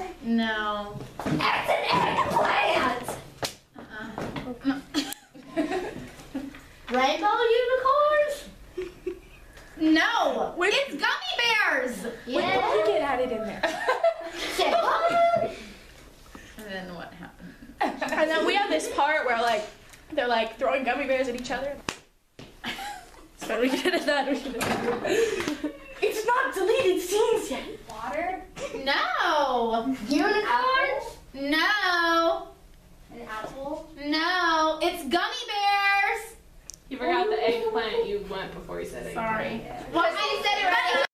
say? No. That's an eggplant! Rainbow unicorns? No! It's gummy bears! Yeah. Wait, why did it add it in there? Say what? And then what happened? And then we have this part where like, they're like throwing gummy bears at each other. So we should have done that. It's not deleted scenes yet. Water? No. Unicorns? No. An apple? No. It's gummy bears. You forgot the eggplant you went before you said eggplant. Sorry. What? I said it right.